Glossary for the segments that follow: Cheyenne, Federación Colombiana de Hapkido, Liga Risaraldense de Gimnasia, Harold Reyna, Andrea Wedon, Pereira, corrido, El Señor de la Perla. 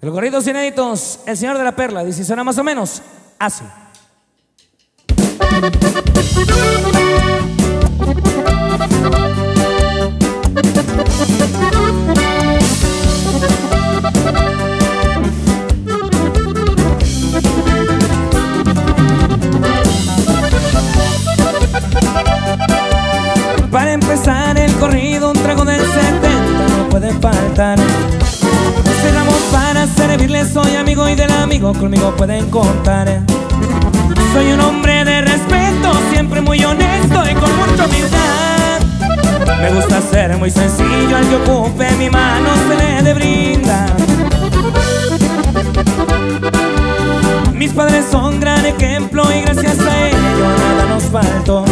Los corridos inéditos, El Señor de la Perla, dice, suena más o menos así. Para empezar el corrido, un trago del 70 no puede faltar. Nos cerramos para servirles, soy amigo y del amigo conmigo pueden contar. Soy un hombre de respeto, siempre muy honesto y con mucha humildad. Me gusta ser muy sencillo, al que ocupe mi mano se le de brindar. Mis padres son gran ejemplo y gracias a ellos nada nos faltó.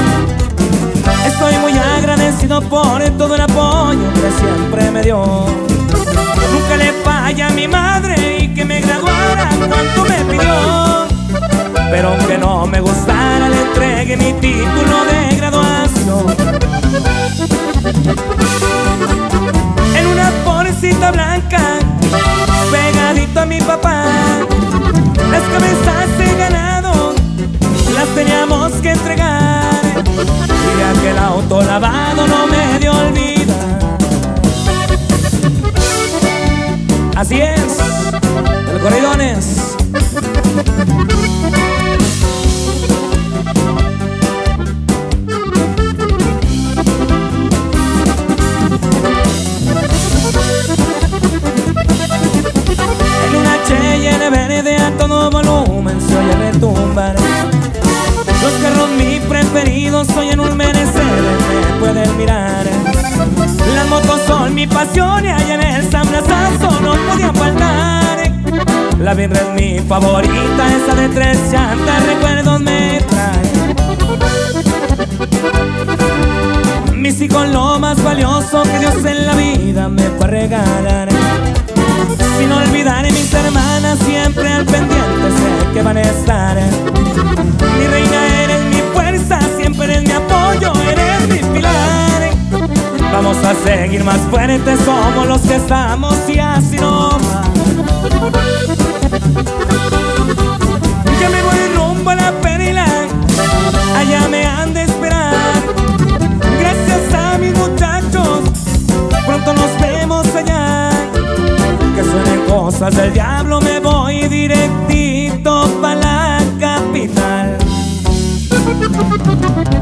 Estoy muy agradecido por todo el apoyo que siempre me dio. Nunca le fallé a mi madre y que me graduara cuanto me pidió. Pero aunque no me gustara, le entregué mi título de graduación. En una bolsita blanca, pegadito a mi papá. Las cabezas he ganado, las teníamos que entregar. Y aquel auto lavado no me dio olvida. Así es, el corridones. En una Cheyenne verde a todo volumen se oye retumbar. Los carros mi preferido, soy en un menester, me pueden mirar. Las motos son mi pasión y allá en el San Brasazo no podía faltar. La birra es mi favorita, esa de 3 llantas, recuerdos me trae. Mis hijos lo más valioso que Dios en la vida me va a regalar. Sin olvidar mis hermanas, siempre al pendiente sé que van a estar. Mi reina eres mi fuerza, siempre eres mi apoyo, eres mi pilar. Vamos a seguir más fuertes, somos los que estamos y así no más. Ya me voy rumbo a la Perla, allá me han de esperar. Gracias a mis muchachos, pronto nos vemos allá. Que suenen cosas del diablo, me voy directito para la capital.